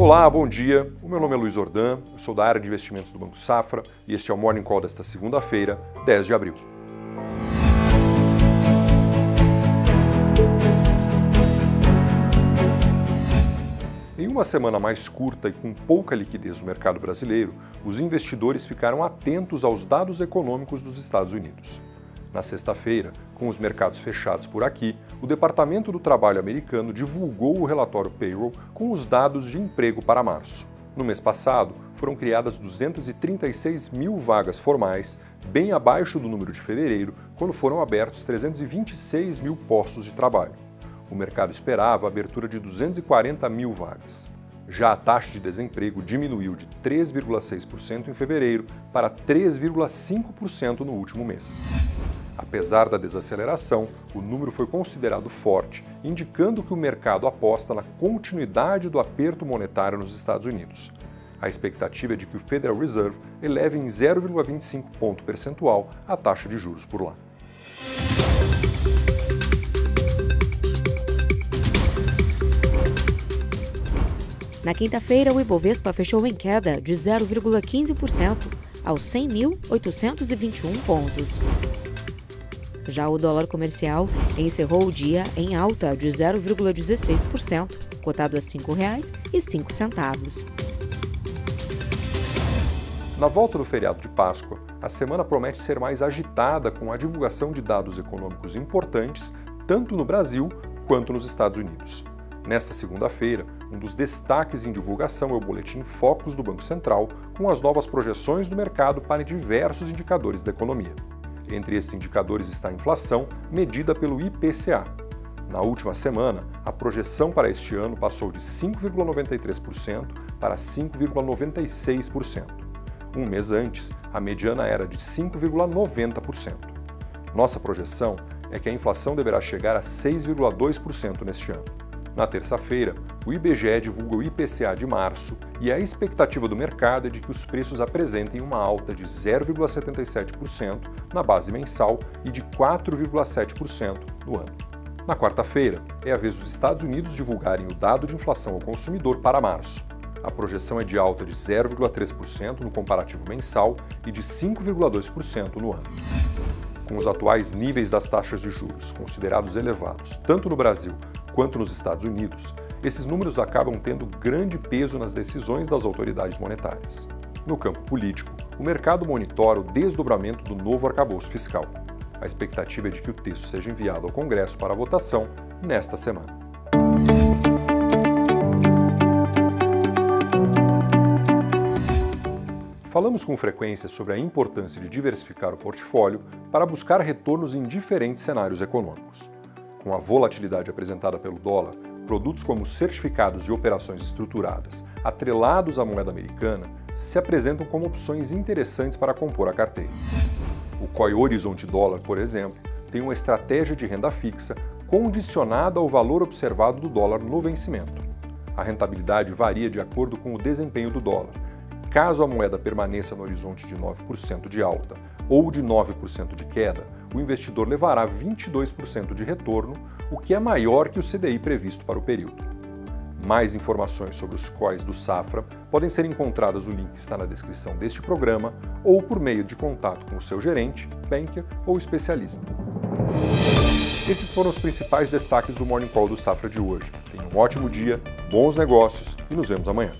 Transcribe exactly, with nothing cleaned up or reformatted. Olá, bom dia. O meu nome é Luiz Ordan, eu sou da área de investimentos do Banco Safra e este é o Morning Call desta segunda-feira, dez de abril. Em uma semana mais curta e com pouca liquidez no mercado brasileiro, os investidores ficaram atentos aos dados econômicos dos Estados Unidos. Na sexta-feira, com os mercados fechados por aqui, o Departamento do Trabalho americano divulgou o relatório payroll com os dados de emprego para março. No mês passado, foram criadas duzentas e trinta e seis mil vagas formais, bem abaixo do número de fevereiro, quando foram abertos trezentos e vinte e seis mil postos de trabalho. O mercado esperava a abertura de duzentas e quarenta mil vagas. Já a taxa de desemprego diminuiu de três vírgula seis por cento em fevereiro para três vírgula cinco por cento no último mês. Apesar da desaceleração, o número foi considerado forte, indicando que o mercado aposta na continuidade do aperto monetário nos Estados Unidos. A expectativa é de que o Federal Reserve eleve em zero vírgula vinte e cinco ponto percentual a taxa de juros por lá. Na quinta-feira, o Ibovespa fechou em queda de zero vírgula quinze por cento aos cem mil oitocentos e vinte e um pontos. Já o dólar comercial encerrou o dia em alta de zero vírgula dezesseis por cento, cotado a cinco reais e cinco centavos. Na volta do feriado de Páscoa, a semana promete ser mais agitada com a divulgação de dados econômicos importantes, tanto no Brasil quanto nos Estados Unidos. Nesta segunda-feira, um dos destaques em divulgação é o boletim Focus do Banco Central, com as novas projeções do mercado para diversos indicadores da economia. Entre esses indicadores está a inflação, medida pelo I P C A. Na última semana, a projeção para este ano passou de cinco vírgula noventa e três por cento para cinco vírgula noventa e seis por cento. Um mês antes, a mediana era de cinco vírgula noventa por cento. Nossa projeção é que a inflação deverá chegar a seis vírgula dois por cento neste ano. Na terça-feira, o I B G E divulga o I P C A de março e a expectativa do mercado é de que os preços apresentem uma alta de zero vírgula setenta e sete por cento na base mensal e de quatro vírgula sete por cento no ano. Na quarta-feira, é a vez dos Estados Unidos divulgarem o dado de inflação ao consumidor para março. A projeção é de alta de zero vírgula três por cento no comparativo mensal e de cinco vírgula dois por cento no ano. Com os atuais níveis das taxas de juros, considerados elevados tanto no Brasil quanto nos Estados Unidos, esses números acabam tendo grande peso nas decisões das autoridades monetárias. No campo político, o mercado monitora o desdobramento do novo arcabouço fiscal. A expectativa é de que o texto seja enviado ao Congresso para votação nesta semana. Falamos com frequência sobre a importância de diversificar o portfólio para buscar retornos em diferentes cenários econômicos. Com a volatilidade apresentada pelo dólar, produtos como certificados de operações estruturadas, atrelados à moeda americana, se apresentam como opções interessantes para compor a carteira. O C O E Horizonte Dólar, por exemplo, tem uma estratégia de renda fixa condicionada ao valor observado do dólar no vencimento. A rentabilidade varia de acordo com o desempenho do dólar. Caso a moeda permaneça no horizonte de nove por cento de alta ou de nove por cento de queda, o investidor levará vinte e dois por cento de retorno, o que é maior que o C D I previsto para o período. Mais informações sobre os C O Es do Safra podem ser encontradas no link que está na descrição deste programa ou por meio de contato com o seu gerente, banker ou especialista. Esses foram os principais destaques do Morning Call do Safra de hoje. Tenha um ótimo dia, bons negócios e nos vemos amanhã.